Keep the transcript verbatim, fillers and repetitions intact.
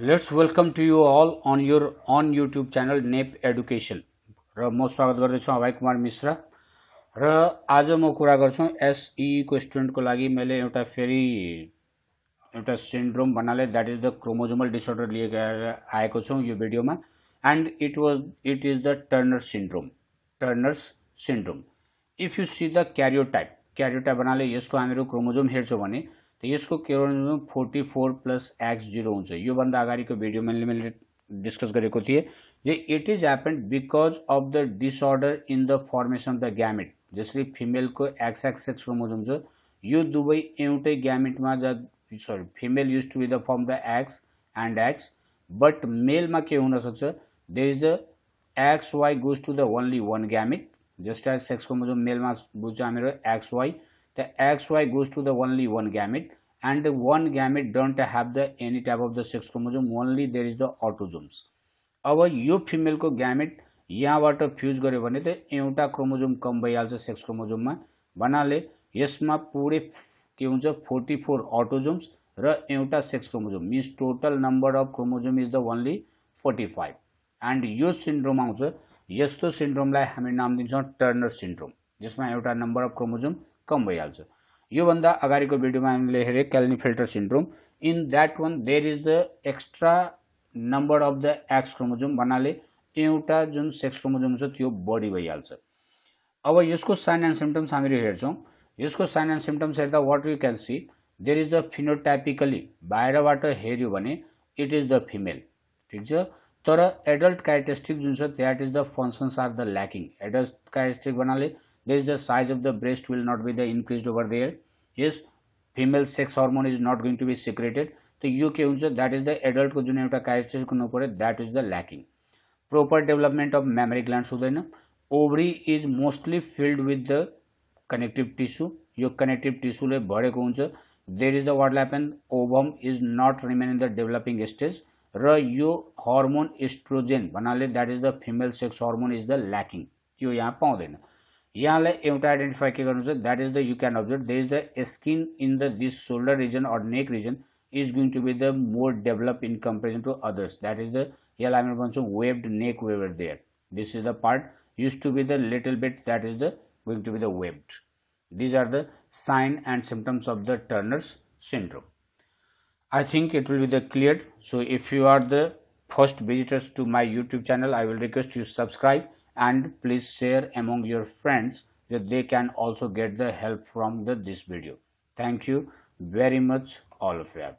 Let's welcome to you all on your on YouTube channel nap education र म स्वागत गर्दछु अभय कुमार मिश्रा र आज म कुरा गर्छु एसई को स्टुडेन्ट को लागि मैले एउटा फेरि एउटा सिन्ड्रोम भन्नाले that is the chromosomal disorder लिएर आएको छौं यो भिडियोमा and it was it is the Turner syndrome Turner syndrome if you see the karyotype karyotype भन्नाले यसको हामीहरु क्रोमोसोम हेर्छौं भने तो इसको chromosome forty four plus X zero होता अगड़ी को भिडियो में मैं डिस्कस करें जे it is happened because of the disorder in the formation of the gamete जिससे फिमेल को एक्स एक्स एक्स क्रोमोसोम छ यो दुवै एउटै गैमेट में ज सरी female use to be the form the X and X but male में के होना सकता there is the X Y goes to the only one gamete just as sex chromosome male में बुझ्छ हमारे X Y the X Y goes to the only one gamete and the one gamete don't have the any type of the sex chromosome only there is the autosomes अब यो female को gamete यहाँबाट fuse गर्यो भने त एउटा chromosome कम भइहाल्छ sex क्रोमोसोममा भन्नाले यसमा पूरे के हुन्छ फोर्टी फोर ऑटोजोम्स र एउटा sex chromosome means total number of chromosome is the only forty five and यो सिन्ड्रोम आउँछ। यस्तो सिन्ड्रोमलाई हामी नाम दिन्छौं टर्नर सिन्ड्रोम जिसमें एउटा नंबर अफ क्रोमोसोम कम भइहाल्छ। यो भन्दा अगाडिको भिडियोमा हामीले हेरे Klinefelter syndrome in that one there is the extra number of the X chromosome भन्नाले एउटा जुन सेक्स क्रोमोसोम छ त्यो बढी भइहाल्छ। अब यसको साइन एन्ड सिम्पटम्स हामीले हेर्छौं। यसको साइन एन्ड सिम्पटम्स हेर्दा what you can see there is the phenotypically बाहिरबाट हेर्यो भने इट इज द फिमेल ठीक छ तर एडल्ट क्यारेक्टरिस्टिक जुन छ that is the functions are the lacking. Adult characteristic भन्नाले There is the size of the breast will not be the increased over there. Yes, female sex hormone is not going to be secreted. So you के हुन्छ that is the adult को जुन एउटा characteristic हुनु पर्यो that is the lacking. Proper development of mammary glands हुँदैन। Ovary is mostly filled with the connective tissue. Yo connective tissue ले भरेको हुन्छ। There is the what happen ovum is not remain in the developing stage. Raw yo hormone estrogen भन्नाले that is the female sex hormone is the lacking. यो यहाँ पाउँदैन। यहाँलाई एउटा identify के गर्नु छ that is the you can observe there is the skin in the this shoulder region और neck region is going to be the more develop in comparison to others that is the यहाँ हम भन्छौं webbed neck webber there this is the part use to be the little bit that is the going to be the webbed these are the sign and symptoms of the Turner's syndrome. I think it will be the clear so if you are the first visitors to my YouTube channel I will request you subscribe and please share among your friends that they can also get the help from the this video. Thank you very much all of you.